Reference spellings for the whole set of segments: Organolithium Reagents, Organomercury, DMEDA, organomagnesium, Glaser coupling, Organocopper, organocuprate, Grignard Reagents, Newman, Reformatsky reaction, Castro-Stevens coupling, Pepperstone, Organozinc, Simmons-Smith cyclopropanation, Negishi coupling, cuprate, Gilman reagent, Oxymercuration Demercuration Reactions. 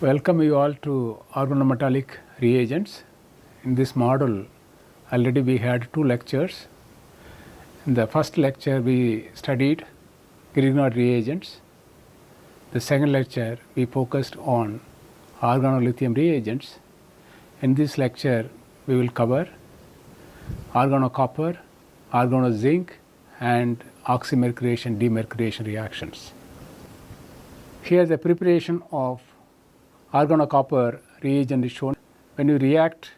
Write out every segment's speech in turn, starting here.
Welcome you all to organometallic reagents. In this module already we had two lectures. In the first lecture we studied Grignard reagents. The second lecture we focused on organolithium reagents. In this lecture we will cover organocopper, organozinc and oxymercuration demercuration reactions. Here the preparation of organocopper reagent is shown. When you react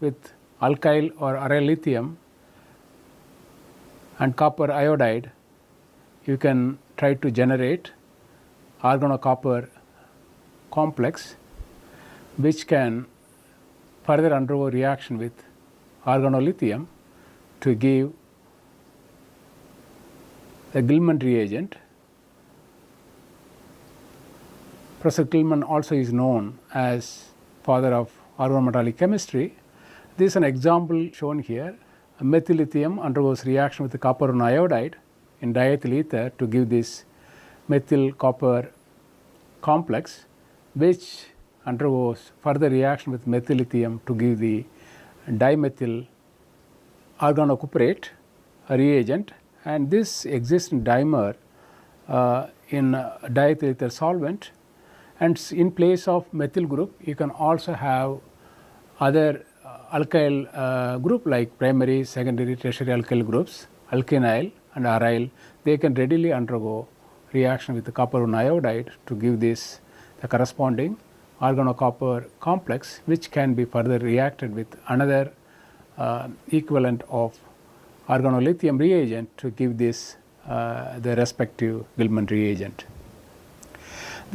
with alkyl or aryl lithium and copper iodide, you can try to generate organocopper complex, which can further undergo reaction with organolithium to give the Gilman reagent. Professor Gilman also is known as father of organometallic chemistry. This is an example shown here. Methyl lithium undergoes reaction with the copper and iodide in diethyl ether to give this methyl copper complex, which undergoes further reaction with methyl lithium to give the dimethyl organocuprate reagent, and this exists in dimer in diethyl ether solvent. And in place of methyl group, you can also have other alkyl group like primary, secondary, tertiary alkyl groups, alkenyl and aryl. They can readily undergo reaction with the copper and iodide to give this the corresponding organocopper complex, which can be further reacted with another equivalent of organolithium reagent to give this the respective Gilman reagent.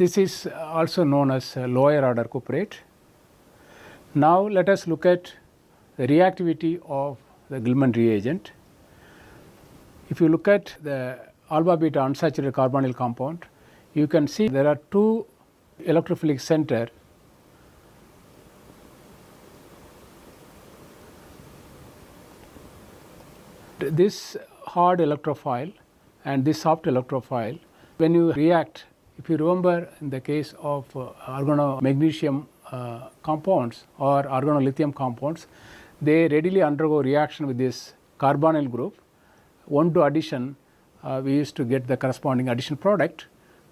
This is also known as lower order cuprate. Now let us look at the reactivity of the Gilman reagent. If you look at the alpha beta unsaturated carbonyl compound, you can see there are two electrophilic center . This hard electrophile and this soft electrophile. When you react, if you remember in the case of organomagnesium compounds or organolithium compounds, they readily undergo reaction with this carbonyl group. 1,2 addition, we used to get the corresponding addition product.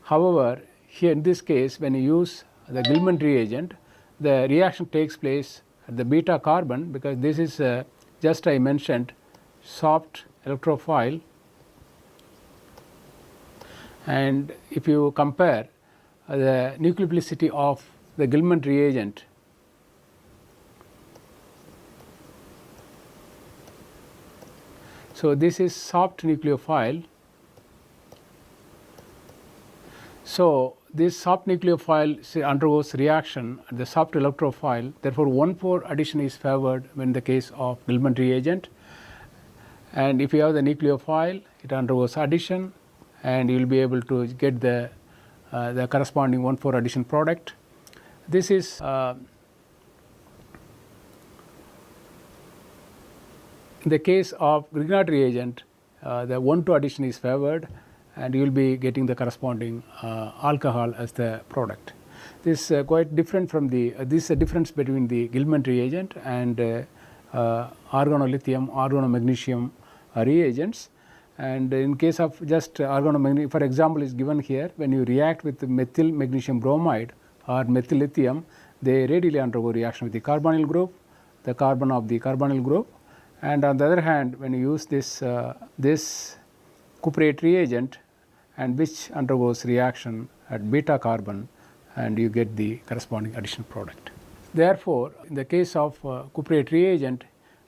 However, here in this case, when you use the Gilman reagent, the reaction takes place at the beta carbon, because this is just I mentioned soft electrophile. And if you compare the nucleophilicity of the Gilman reagent . So this is soft nucleophile. So this soft nucleophile undergoes reaction at the soft electrophile, therefore 1,4 addition is favored when in the case of Gilman reagent. And if you have the nucleophile, it undergoes addition and you will be able to get the corresponding 1,4 addition product. This is in the case of Grignard reagent, the 1,2 addition is favored and you will be getting the corresponding alcohol as the product. This is quite different from the, this is a difference between the Gilman reagent and organolithium, organomagnesium reagents. And in case of just organomagnesium, for example, is given here. When you react with methyl magnesium bromide or methyl lithium, they readily undergo reaction with the carbonyl group, the carbon of the carbonyl group. And on the other hand, when you use this cuprate reagent, and which undergoes reaction at beta carbon, and you get the corresponding addition product. Therefore, in the case of cuprate reagent,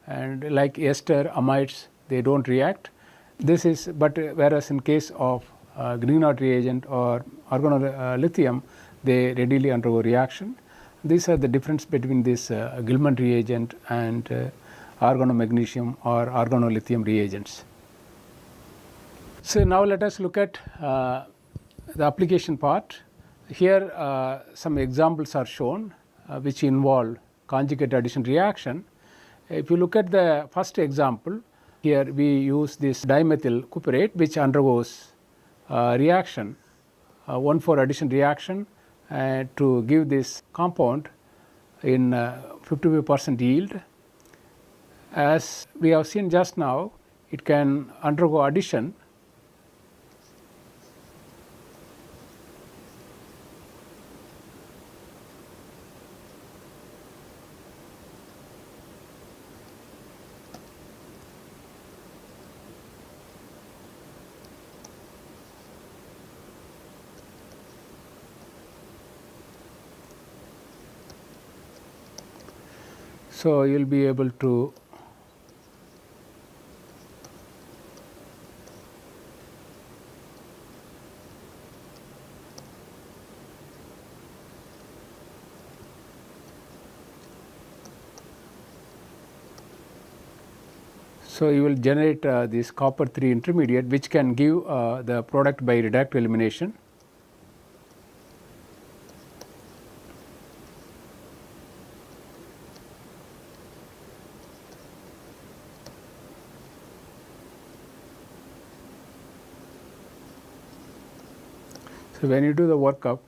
and like ester, amides, they don't react. This is, but whereas in case of Grignard reagent or organolithium, they readily undergo reaction. These are the difference between this Gilman reagent and organomagnesium or organolithium reagents. So now let us look at the application part. Here some examples are shown which involve conjugate addition reaction. If you look at the first example, here we use this dimethyl cuprate, which undergoes reaction, 1,4 addition reaction to give this compound in 55% yield. As we have seen just now, it can undergo addition . So you will be able to you will generate this copper-3 intermediate, which can give the product by reductive elimination. So when you do the workup,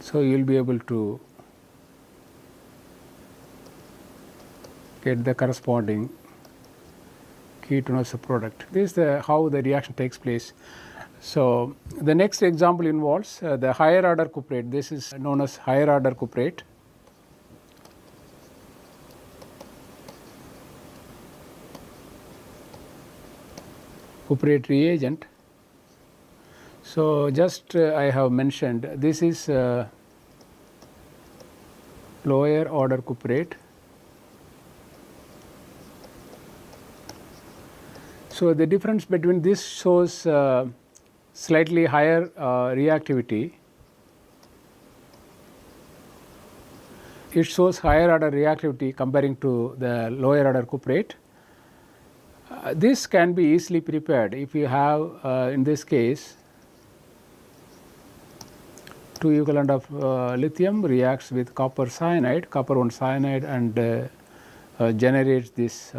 so you will be able to get the corresponding ketonose product. This is how the reaction takes place. So the next example involves the higher order cuprate. This is known as higher order cuprate. Cuprate reagent. So just I have mentioned, this is lower order cuprate. So the difference between this shows slightly higher reactivity. It shows higher order reactivity comparing to the lower order cuprate. This can be easily prepared if you have in this case 2 equivalent of lithium reacts with copper cyanide, copper-1 cyanide, and generates this .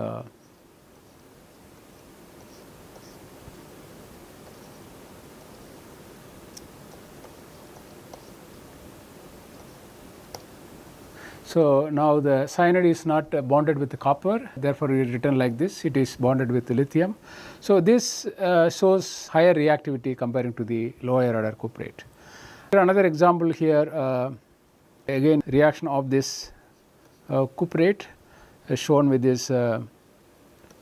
So now the cyanide is not bonded with the copper, therefore it is written like this, it is bonded with lithium. So this shows higher reactivity comparing to the lower order cuprate. Another example here, again reaction of this cuprate is shown with this alpha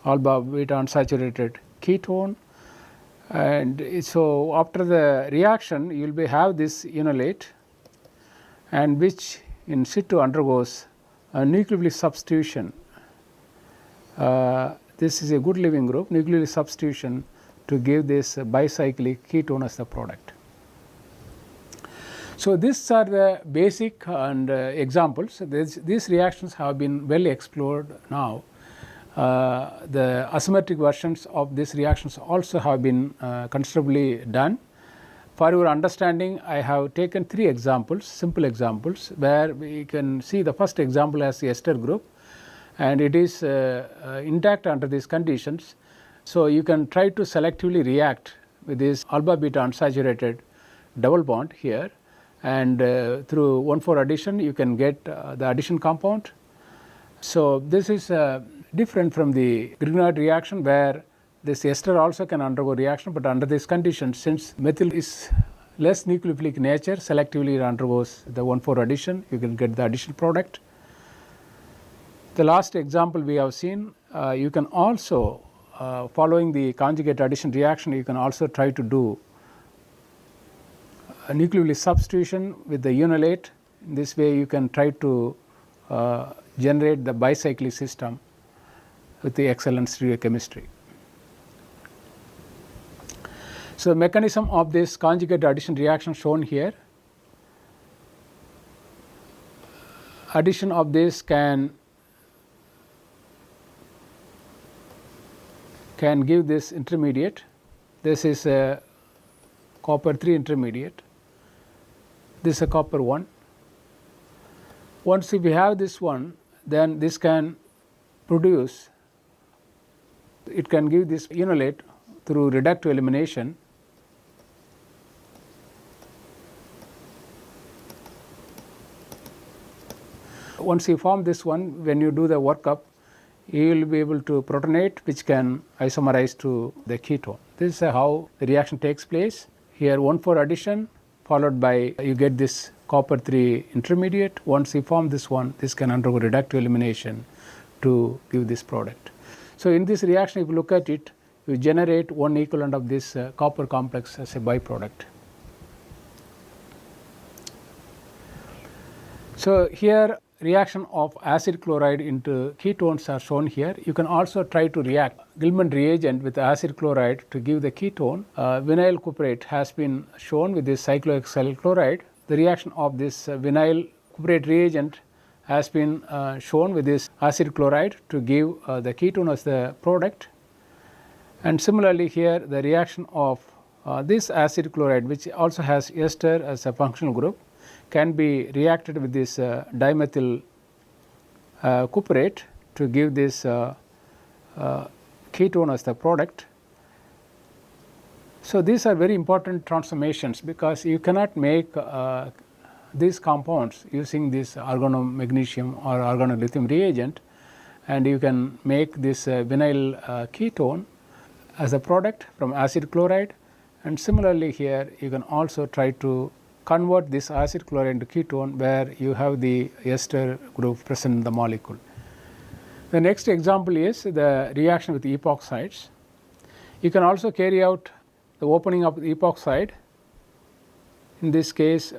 beta unsaturated ketone, and so after the reaction you will be have this enolate, and which in situ undergoes a nucleophilic substitution. This is a good leaving group, nucleophilic substitution, to give this bicyclic ketone as the product. So these are the basic and examples. These reactions have been well explored now. The asymmetric versions of these reactions also have been considerably done. For your understanding, I have taken 3 examples, simple examples, where we can see the first example as the ester group, and it is intact under these conditions. So you can try to selectively react with this alpha beta unsaturated double bond here, and through 1,4 addition you can get the addition compound. So this is different from the Grignard reaction, where this ester also can undergo reaction, but under these conditions, since methyl is less nucleophilic in nature, selectively it undergoes the 1,4 addition, you can get the addition product. The last example we have seen, you can also, following the conjugate addition reaction, you can also try to do a nucleophilic substitution with the enolate. In this way you can try to generate the bicyclic system with the excellent stereochemistry. So the mechanism of this conjugate addition reaction shown here. Addition of this can give this intermediate. This is a copper-3 intermediate. This is a copper-1. Once if we have this one, then this can produce, it can give this enolate through reductive elimination. Once you form this one, when you do the workup, you will be able to protonate, which can isomerize to the ketone. This is how the reaction takes place. Here 1,4 addition followed by you get this copper-3 intermediate. Once you form this one, this can undergo reductive elimination to give this product. So in this reaction, if you look at it, you generate one equivalent of this copper complex as a byproduct. So here reaction of acid chloride into ketones are shown here. You can also try to react Gilman reagent with acid chloride to give the ketone. Vinyl cuprate has been shown with this cyclohexyl chloride. The reaction of this vinyl cuprate reagent has been shown with this acid chloride to give the ketone as the product. And similarly here the reaction of this acid chloride, which also has ester as a functional group, can be reacted with this dimethyl cuprate to give this ketone as the product. So these are very important transformations because you cannot make these compounds using this organomagnesium or organolithium reagent, and you can make this vinyl ketone as a product from acid chloride. And similarly here you can also try to convert this acid chloride into ketone where you have the ester group present in the molecule. The next example is the reaction with epoxides. You can also carry out the opening of the epoxide in this case.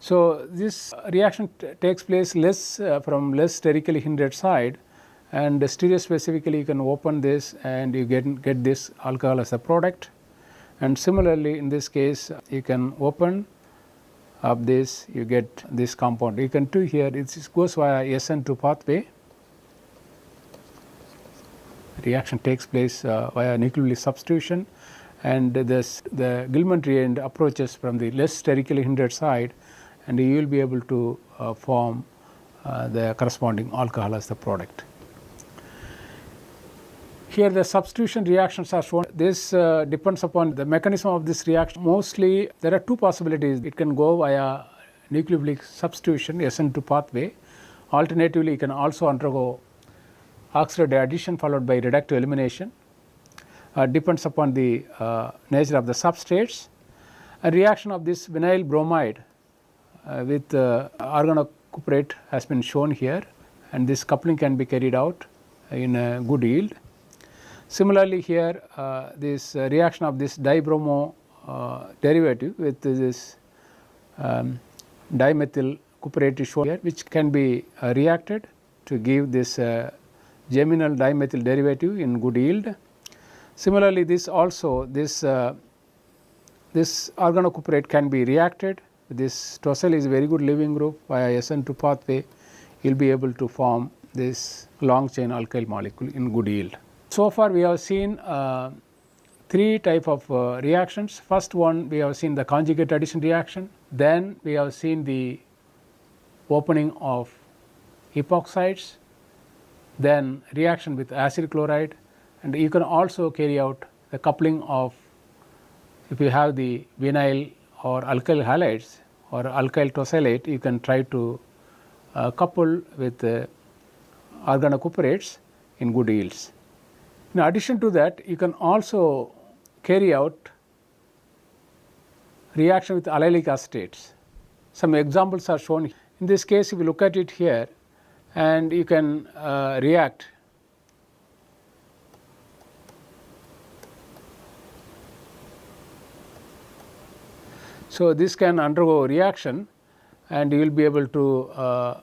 So this reaction takes place less from less sterically hindered side, and stereospecifically you can open this and you get this alcohol as a product. And similarly in this case you can open of this, you get this compound. You can do here, it goes via SN2 pathway. Reaction takes place via nucleophilic substitution, and this, the Gilman reagent approaches from the less sterically hindered side, and you will be able to form the corresponding alcohol as the product. Here the substitution reactions are shown. This depends upon the mechanism of this reaction. Mostly there are two possibilities. It can go via nucleophilic substitution, SN2 pathway. Alternatively, it can also undergo oxidative addition followed by reductive elimination. Depends upon the nature of the substrates. A reaction of this vinyl bromide with organocuprate has been shown here, and this coupling can be carried out in a good yield. Similarly here this reaction of this dibromo derivative with this dimethyl cuprate is shown here, which can be reacted to give this geminal dimethyl derivative in good yield. Similarly this also, this organocuprate can be reacted. This tosyl is a very good leaving group via SN2 pathway. You will be able to form this long chain alkyl molecule in good yield. So far we have seen three type of reactions. First one, we have seen the conjugate addition reaction. Then we have seen the opening of epoxides. Then reaction with acid chloride, and you can also carry out the coupling of, if you have the vinyl or alkyl halides or alkyl tosylate, you can try to couple with organocoperates in good yields. In addition to that, you can also carry out reaction with allylic acetates. Some examples are shown. In this case, if you look at it here, and you can react . So this can undergo reaction, and you will be able to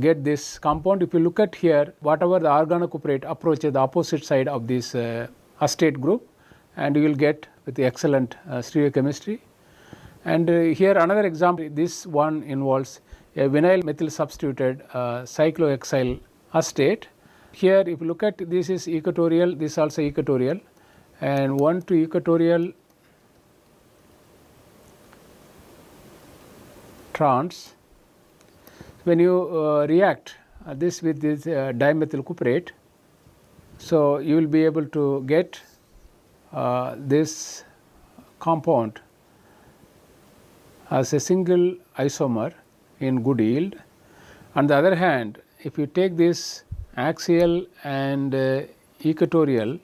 get this compound. If you look at here, whatever the organocuprate approaches the opposite side of this acetate group, and you will get with the excellent stereochemistry. And here another example, this one involves a vinyl methyl substituted cyclohexyl acetate. Here if you look at, this is equatorial, this also equatorial, and 1,2 equatorial trans. when you react this with this dimethyl cuprate, so you will be able to get this compound as a single isomer in good yield. On the other hand, if you take this axial and equatorial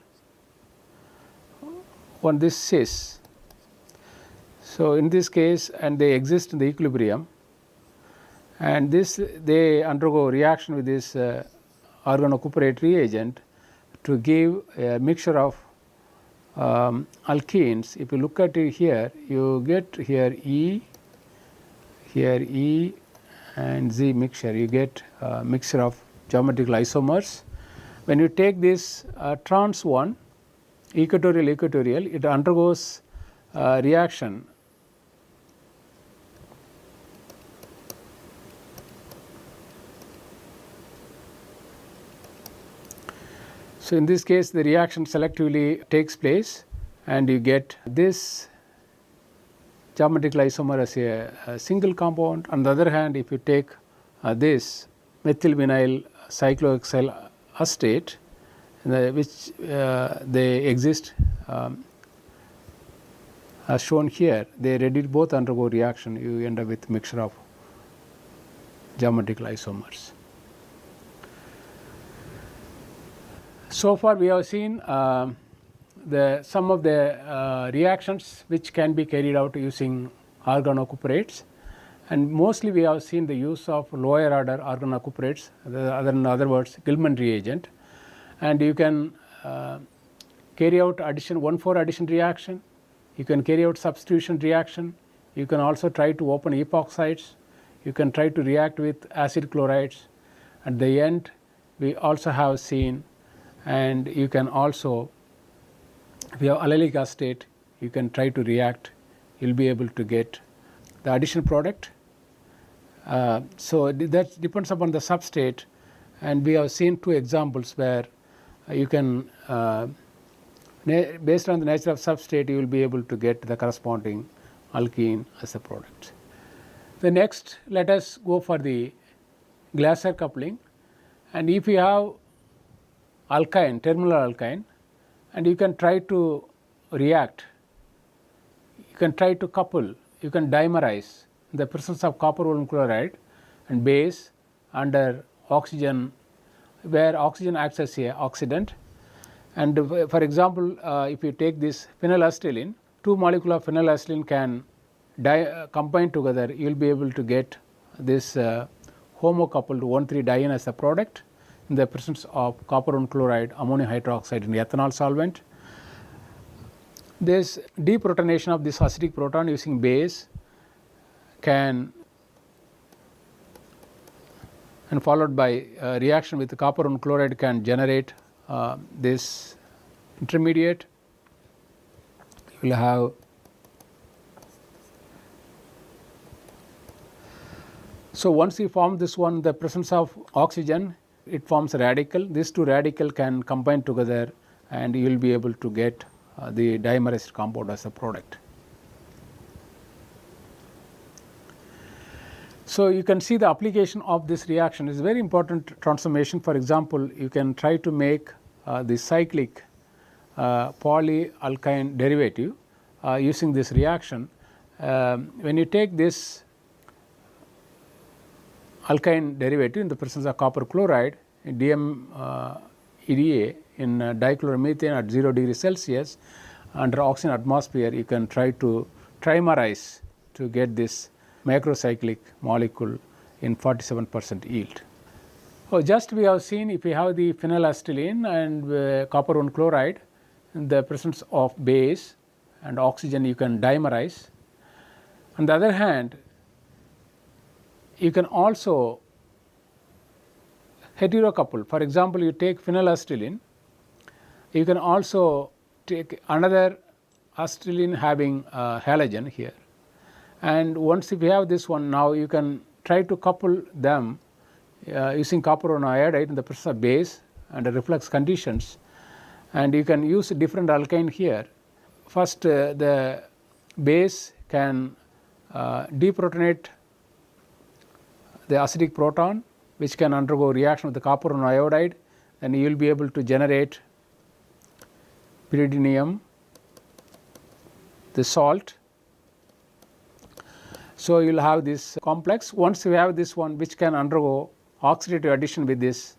on this cis, so in this case, and they exist in the equilibrium, and this they undergo reaction with this organocuprate reagent to give a mixture of alkenes. If you look at it here, you get here E and Z mixture, you get a mixture of geometrical isomers. When you take this trans one, equatorial, it undergoes reaction . So, in this case, the reaction selectively takes place and you get this geometrical isomer as a single compound. On the other hand, if you take this methylvinyl cyclohexyl acetate, which they exist as shown here, they both undergo reaction, you end up with mixture of geometrical isomers. So far we have seen some of the reactions which can be carried out using organocuprates, and mostly we have seen the use of lower order organocuprates, in other words Gilman reagent, and you can carry out 1,4 addition reaction, you can carry out substitution reaction, you can also try to open epoxides, you can try to react with acid chlorides. At the end we also have seen, and you can also, if you have allylic acetate, you can try to react, you will be able to get the addition product. So that depends upon the substrate, and we have seen 2 examples where you can, based on the nature of substrate, you will be able to get the corresponding alkene as a product. The next, let us go for the Glaser coupling, and if you have alkyne, terminal alkyne, and you can try to react, you can try to couple, you can dimerize in the presence of copper aluminum chloride and base under oxygen, where oxygen acts as a oxidant. And for example, if you take this phenylacetylene, 2 molecules of phenylacetylene can combine together, you will be able to get this homocoupled 1,3-diene as a product in the presence of copper and chloride, ammonium hydroxide in ethanol solvent. This deprotonation of this acidic proton using base can, and followed by reaction with copper and chloride, can generate this intermediate. You will have . So once you form this one, the presence of oxygen, it forms a radical. These 2 radicals can combine together and you will be able to get the dimerized compound as a product. So you can see the application of this reaction is very important transformation. For example, you can try to make the cyclic polyalkyne derivative using this reaction. When you take this alkyne derivative in the presence of copper chloride in DMEDA in dichloromethane at 0°C under oxygen atmosphere, you can try to trimerize to get this macrocyclic molecule in 47% yield. So just we have seen, if we have the phenylacetylene and copper aluminum chloride in the presence of base and oxygen, you can dimerize. On the other hand, you can also heterocouple. For example, you take phenylacetylene, you can also take another acetylene having halogen here, and once if you have this one, now you can try to couple them using copper iodide in the presence of base under reflux conditions, and you can use a different alkyne here. First the base can deprotonate the acidic proton which can undergo reaction with the copper and iodide, and you will be able to generate pyridinium, the salt. So, you will have this complex. Once you have this one which can undergo oxidative addition with this,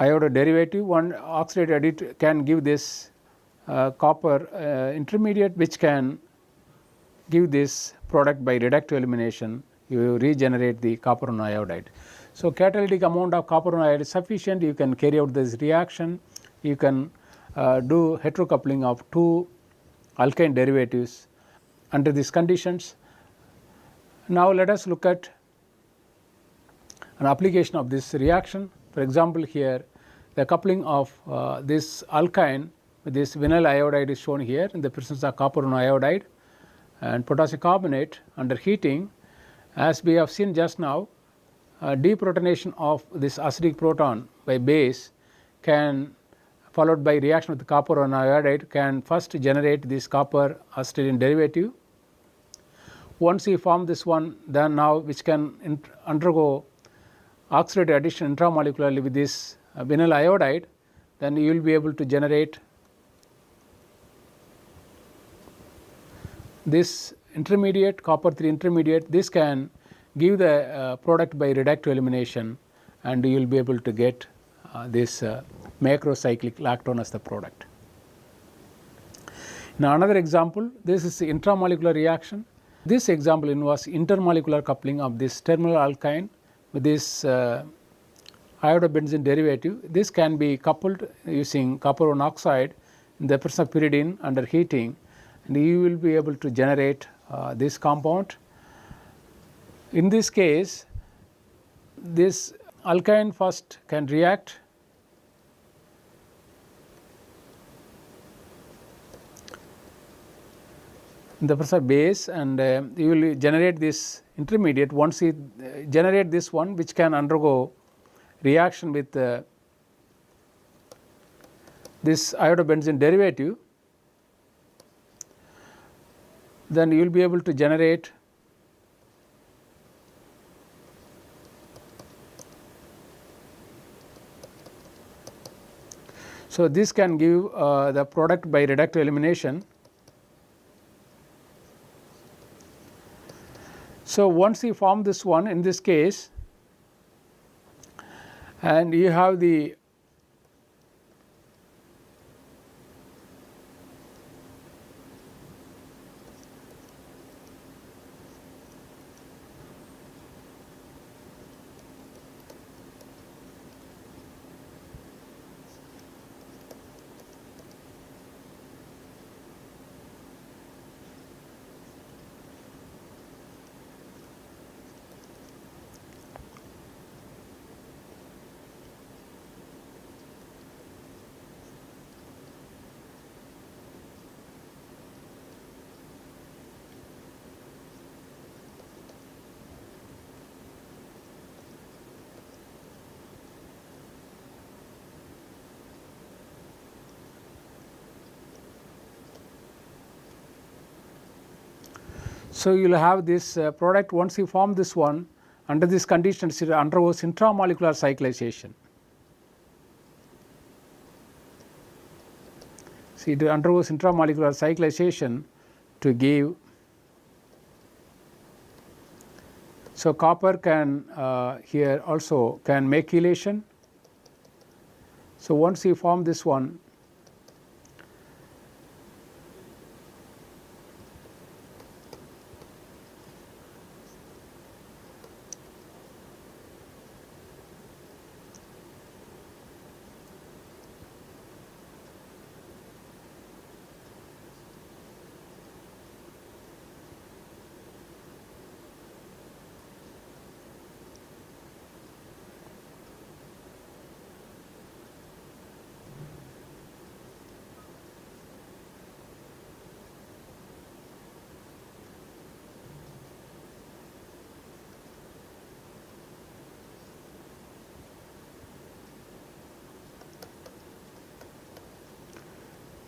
iodo derivative, one oxidative additive can give this copper intermediate which can give this product by reductive elimination. You regenerate the copper and iodide. So, catalytic amount of copper and iodide is sufficient. You can carry out this reaction. You can do heterocoupling of two alkane derivatives under these conditions. Now, let us look at an application of this reaction. For example, here the coupling of this alkyne with this vinyl iodide is shown here in the presence of copper and iodide and potassium carbonate under heating. As we have seen just now, deprotonation of this acidic proton by base can, followed by reaction with copper and iodide, can first generate this copper acetylene derivative. Once you form this one, then now which can undergo oxidative addition intramolecularly with this vinyl iodide, then you will be able to generate this intermediate, copper 3 intermediate. This can give the product by reductive elimination, and you will be able to get this macrocyclic lactone as the product. Now, another example, this is the intramolecular reaction. This example involves intermolecular coupling of this terminal alkyne with this iodobenzene derivative. This can be coupled using copper monoxide in the presence of pyridine under heating, and you will be able to generate this compound. In this case, this alkyne first can react in the presence of base, and you will generate this intermediate. Once you generate this one which can undergo reaction with this iodobenzene derivative, then you will be able to generate . So, this can give the product by reductive elimination. So, once you form this one in this case, and you have the . So, you will have this product. Once you form this one, under these conditions it undergoes intramolecular cyclization. See, it undergoes intramolecular cyclization to give. So, copper can here also can make chelation. So, once you form this one,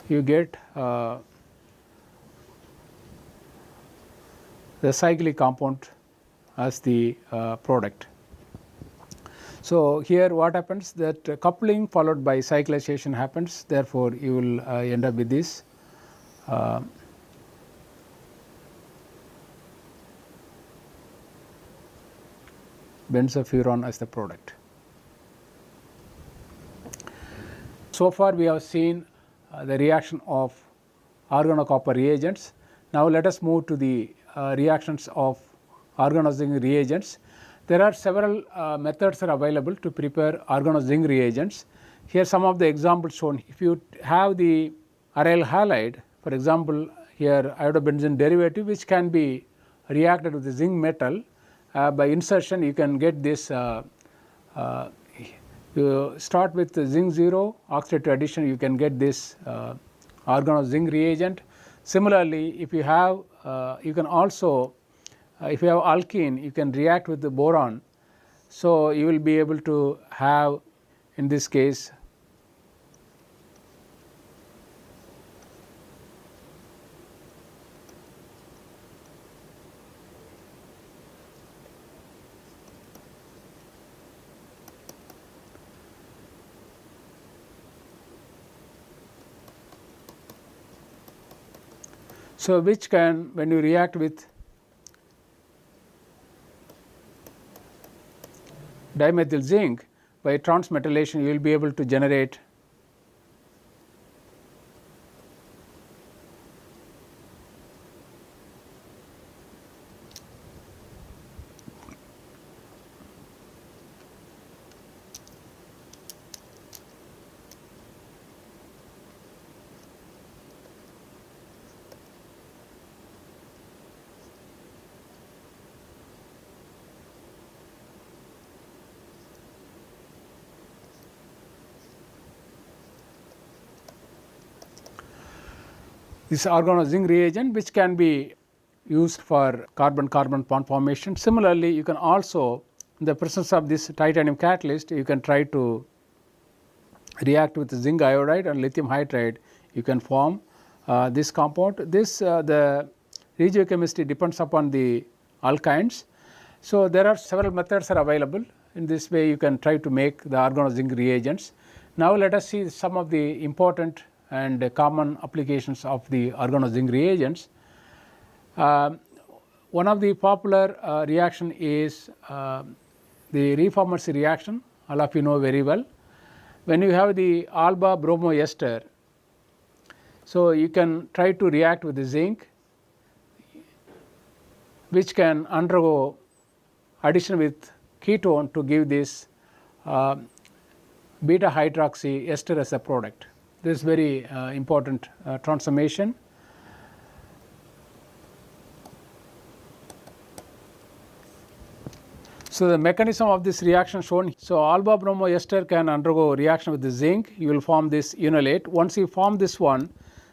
you get the cyclic compound as the product. So, here what happens, that coupling followed by cyclization happens, therefore you will end up with this benzofuran as the product. So far we have seen the reaction of organocopper reagents. Now let us move to the reactions of organozinc reagents. There are several methods are available to prepare organozinc reagents. Here some of the examples shown. If you have the aryl halide, for example, here iodobenzene derivative which can be reacted with the zinc metal, by insertion you can get this, you start with zinc 0 oxide to addition, you can get this organozinc reagent. Similarly, if you have, you can also, if you have alkene, you can react with the boron. So, you will be able to have, in this case, so which can, when you react with dimethyl zinc by transmetallation, you will be able to generate this organozinc reagent, which can be used for carbon-carbon bond formation. Similarly, you can also, in the presence of this titanium catalyst, you can try to react with zinc iodide and lithium hydride. You can form this compound. This the regiochemistry depends upon the alkynes. So there are several methods are available. In this way, you can try to make the organozinc reagents. Now let us see some of the important and common applications of the organozinc reagents. One of the popular reaction is the Reformatsky reaction. All of you know very well. When you have the alba bromoester, so you can try to react with the zinc, which can undergo addition with ketone to give this beta hydroxy ester as a product. This is very important transformation. So the mechanism of this reaction shown. So alba bromoester can undergo reaction with the zinc. You will form this enolate. Once you form this one,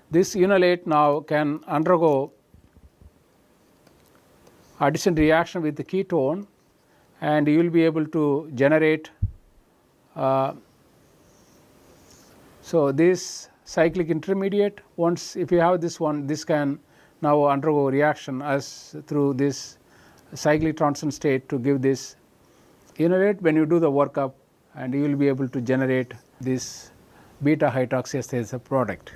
this enolate now can undergo addition reaction with the ketone, and you will be able to generate. So this cyclic intermediate, once if you have this one, this can now undergo reaction as through this cyclic transition state to give this enolate. When you do the workup, and you will be able to generate this beta hydroxyester product.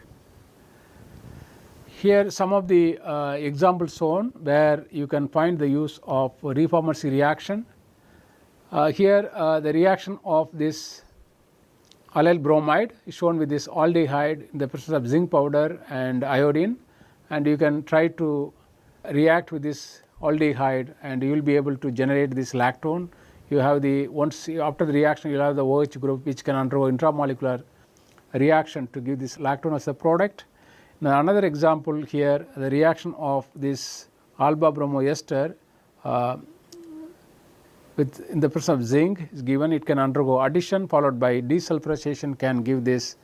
Here some of the examples shown where you can find the use of Reformatsky reaction. Here the reaction of this allyl bromide is shown with this aldehyde in the presence of zinc powder and iodine, and you can try to react with this aldehyde, and you will be able to generate this lactone. You have the, once after the reaction you will have the OH group which can undergo intramolecular reaction to give this lactone as a product. Now another example here, the reaction of this alba bromoester with in the presence of zinc is given. It can undergo addition followed by desulfurization, can give this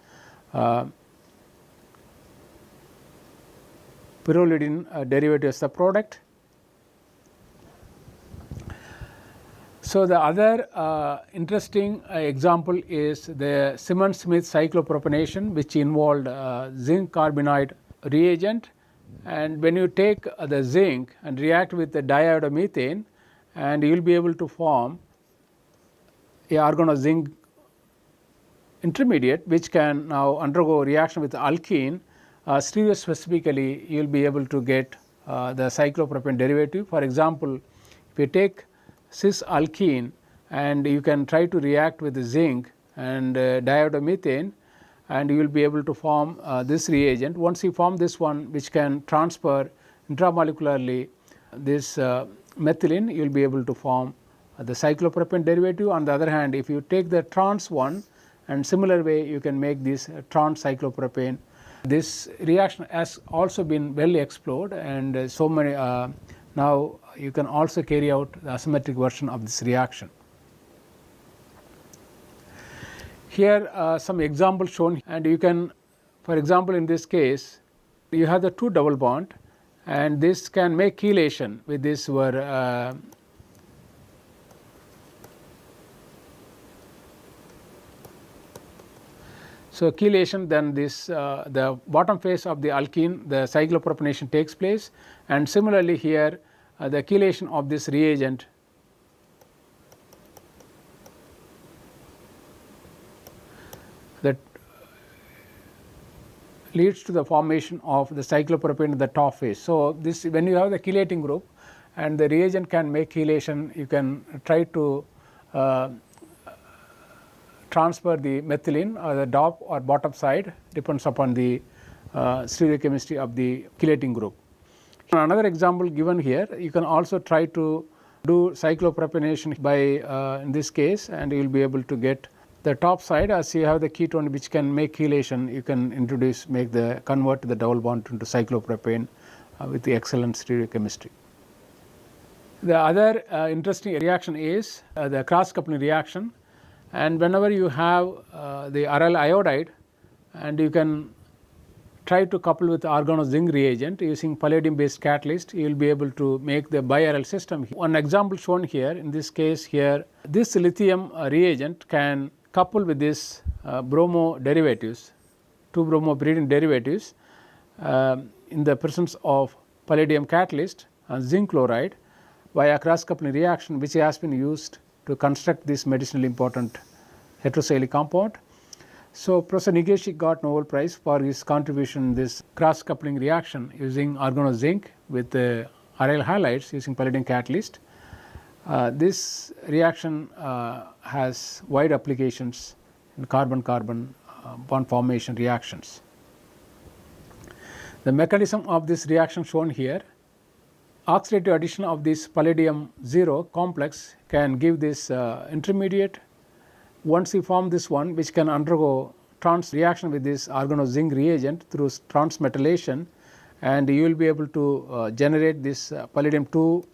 pyrrolidine derivative as the product. So the other interesting example is the Simmons-Smith cyclopropanation, which involved zinc carbonide reagent, And when you take the zinc and react with the diiodomethane, and you will be able to form a organozinc intermediate, which can now undergo reaction with alkene. Stereospecifically, you will be able to get the cyclopropane derivative. For example, if you take cis alkene and you can try to react with the zinc and diiodomethane, and you will be able to form this reagent. Once you form this one, which can transfer intramolecularly this methylene, you will be able to form the cyclopropane derivative. On the other hand, if you take the trans one, and similar way you can make this trans cyclopropane. This reaction has also been well explored, and so many now you can also carry out the asymmetric version of this reaction. Here some examples shown, and you can, for example, in this case you have the two double bond, and this can make chelation with this were so chelation, then this the bottom face of the alkene, the cyclopropanation takes place, and similarly here the chelation of this reagent that leads to the formation of the cyclopropane at the top face. So this, when you have the chelating group and the reagent can make chelation, you can try to transfer the methylene or the top or bottom side, depends upon the stereochemistry of the chelating group. Another example given here, you can also try to do cyclopropanation by in this case, and you will be able to get the top side, as you have the ketone which can make chelation, you can introduce, make the convert the double bond into cyclopropane with the excellent stereochemistry. The other interesting reaction is the cross coupling reaction, and whenever you have the aryl iodide, and you can try to couple with organozinc reagent using palladium based catalyst, you will be able to make the biaryl system. One example shown here, in this case here, this lithium reagent can couple with this bromo derivatives, 2-bromo-pyridine derivatives in the presence of palladium catalyst and zinc chloride via cross coupling reaction, which has been used to construct this medicinally important heterocyclic compound. So Professor Negishi got Nobel Prize for his contribution in this cross coupling reaction using organozinc with aryl halides using palladium catalyst. This reaction has wide applications in carbon-carbon bond formation reactions. The mechanism of this reaction shown here, oxidative addition of this palladium 0 complex can give this intermediate. Once you form this one, which can undergo trans reaction with this organozinc reagent through transmetallation, and you will be able to generate this palladium 2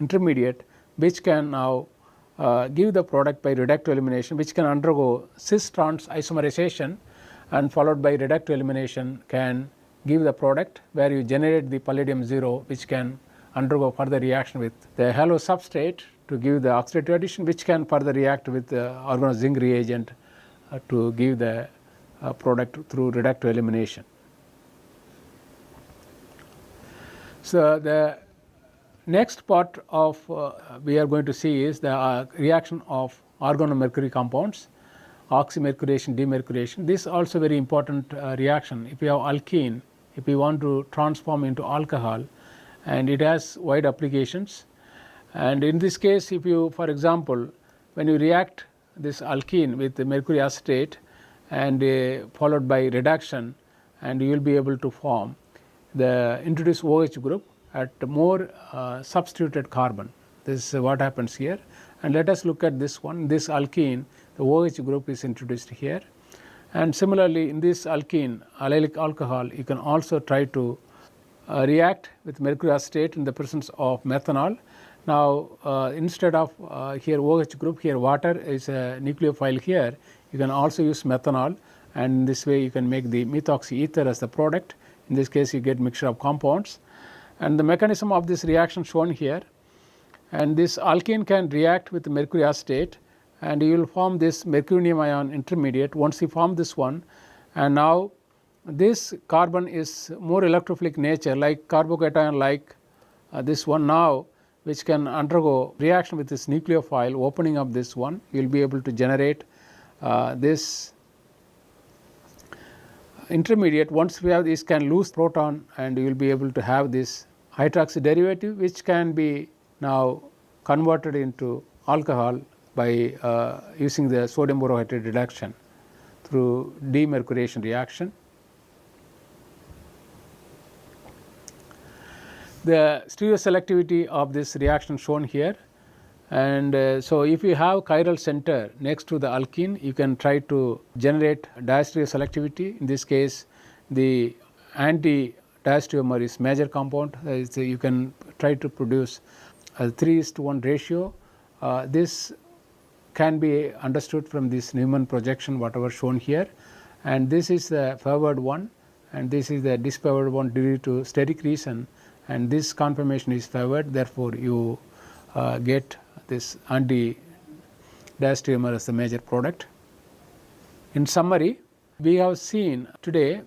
intermediate, which can now give the product by reductase elimination, which can undergo cis trans isomerization and followed by reductase elimination can give the product where you generate the palladium 0, which can undergo further reaction with the halo substrate to give the oxidative addition, which can further react with the organozinc reagent to give the product through reductase elimination. So the next part of we are going to see is the reaction of organomercury compounds, oxymercuration, demercuration. This is also very important reaction. If you have alkene, if you want to transform into alcohol, and it has wide applications. And in this case, if you, for example, when you react this alkene with the mercury acetate and followed by reduction, and you will be able to form the introduced OH group at more substituted carbon. This is what happens here. And let us look at this one, this alkene, the OH group is introduced here. And similarly, in this alkene, allylic alcohol, you can also try to react with mercury acetate in the presence of methanol. Now, instead of here OH group, here water is a nucleophile here, you can also use methanol, and this way you can make the methoxy ether as the product. In this case, you get mixture of compounds. And the mechanism of this reaction shown here, and this alkene can react with mercury acetate, and you will form this mercurium ion intermediate. Once you form this one, and now this carbon is more electrophilic nature, like carbocation, like this one now, which can undergo reaction with this nucleophile, opening up this one. You will be able to generate this intermediate. Once we have this, can lose proton, and you will be able to have this hydroxy derivative, which can be now converted into alcohol by using the sodium borohydrate reduction through demercuration reaction. The stereoselectivity of this reaction shown here, and so if you have chiral center next to the alkene, you can try to generate diastereoselectivity. In this case, the anti-diastereomer is major compound, so you can try to produce a 3:1 ratio. This can be understood from this Newman projection, whatever shown here, and this is the favored one, and this is the disfavored one due to steric reason, and this conformation is favored. Therefore, you get this anti-diastereomer as the major product. In summary, we have seen today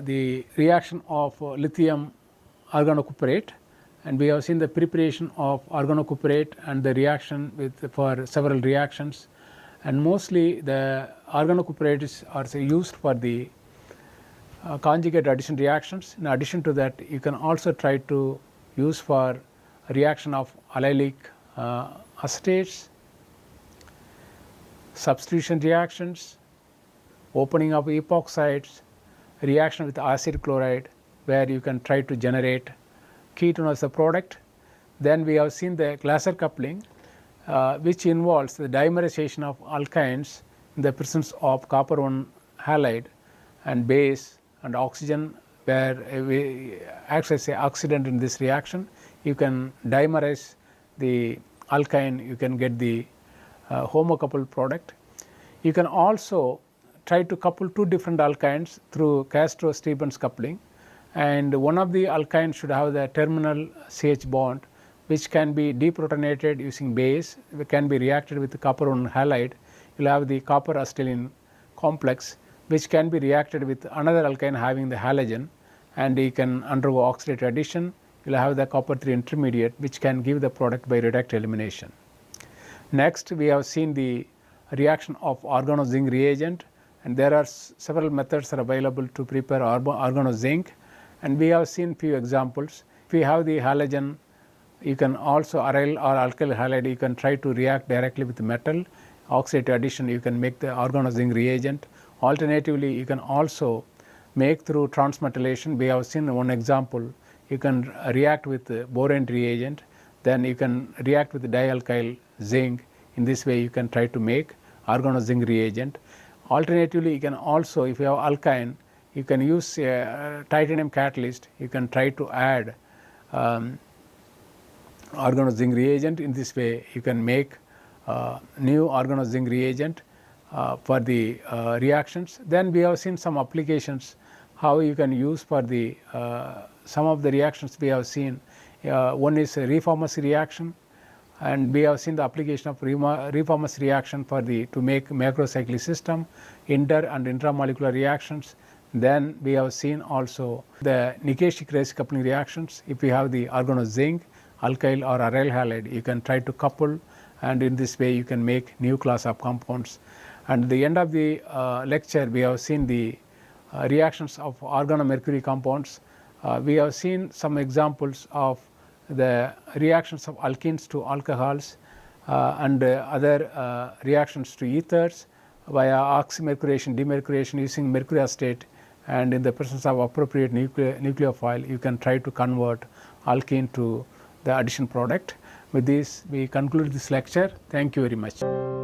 the reaction of lithium organocuprate, and we have seen the preparation of organocuprate and the reaction with for several reactions, and mostly the organocuparates are used for the conjugate addition reactions. In addition to that, you can also try to use for reaction of allylic acetates, substitution reactions, opening of epoxides, reaction with acyl chloride, where you can try to generate ketone as a product. Then we have seen the Glaser coupling, which involves the dimerization of alkynes in the presence of copper-1 halide and base and oxygen, where we act as an oxidant in this reaction. You can dimerize the alkyne, you can get the homocoupled product. You can also try to couple two different alkynes through Castro-Stevens coupling, and one of the alkynes should have the terminal CH bond, which can be deprotonated using base, it can be reacted with the copper-1 halide. You will have the copper acetylene complex, which can be reacted with another alkyne having the halogen, and you can undergo oxidate addition. You will have the copper-3 intermediate, which can give the product by reduct elimination. Next, we have seen the reaction of organozinc reagent, and there are several methods are available to prepare organozinc, and we have seen few examples. If you have the halogen, you can also aryl or alkyl halide, you can try to react directly with the metal. Oxidate addition, you can make the organozinc reagent. Alternatively, you can also make through transmetallation. We have seen one example. You can react with borane reagent, then you can react with dialkyl zinc. In this way, you can try to make organozinc reagent. Alternatively, you can also, if you have alkyne, you can use titanium catalyst. You can try to add organozinc reagent. In this way, you can make new organozinc reagent for the reactions. Then we have seen some applications how you can use for the some of the reactions we have seen. One is a Reformatsky reaction, and we have seen the application of Reformatsky reaction for the to make macrocyclic system, inter and intramolecular reactions. Then we have seen also the Negishi coupling reactions. If you have the organozinc, alkyl or aryl halide, you can try to couple, and in this way you can make new class of compounds. And at the end of the lecture, we have seen the reactions of organomercury compounds. We have seen some examples of the reactions of alkenes to alcohols and other reactions to ethers via oxymercuration demercuration using mercury acetate, and in the presence of appropriate nucleophile, you can try to convert alkene to the addition product. With this, we conclude this lecture. Thank you very much.